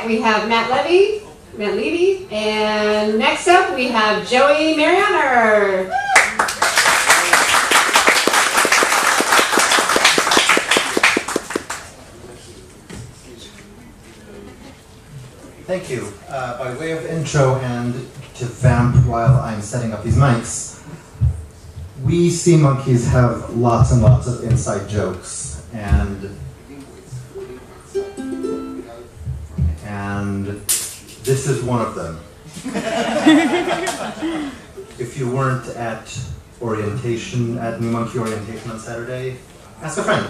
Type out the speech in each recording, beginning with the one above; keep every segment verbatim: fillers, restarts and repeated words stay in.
right, we have Matt Levy, Matt Levy, and next up we have Joey Marianer. Thank you. Uh, by way of intro and to vamp while I'm setting up these mics, we sea monkeys have lots and lots of inside jokes, and and this is one of them. If you weren't at orientation, at New Monkey orientation on Saturday, ask a friend.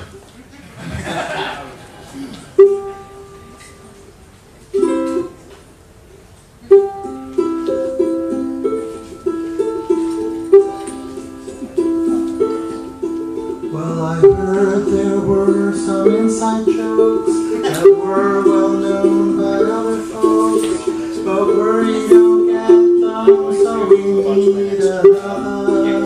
Some inside jokes that were well known by other folks, but we don't get them, so we need a hug.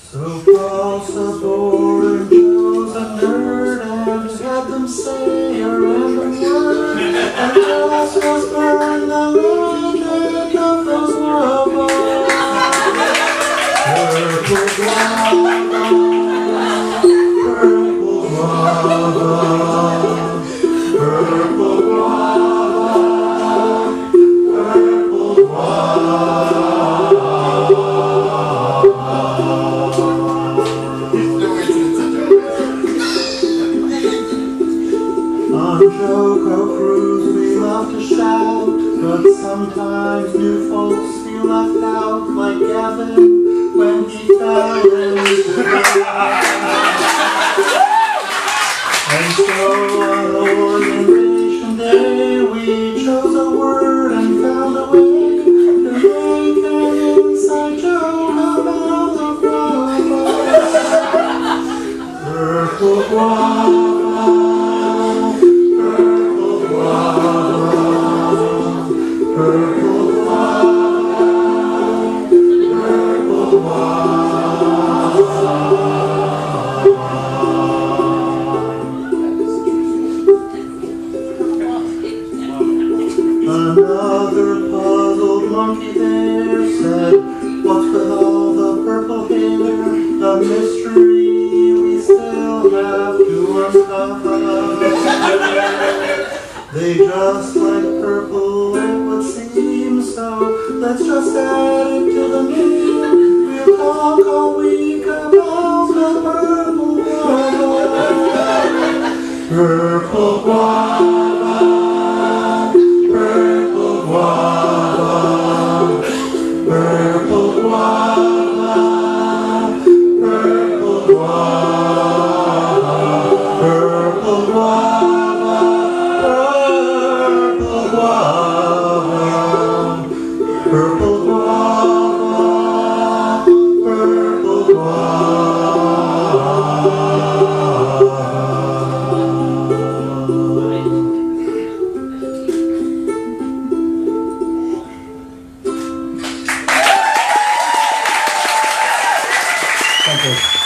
So Paul Sabourin chose a nerd and had them say a random word, and Joss was burned the legend of those robots. Purple flowers. Sometimes new folks feel left out, like Gavin when he fell in the crowd. And so on orientation day, we chose a word and found a way to make an inside joke about the robots. Purple guava. They just like purple, it would seem, so let's just add it to the meal. We'll talk all week about the purple guava. Purple guava, purple guava, purple guava, purple guava, purple guava. Thank you.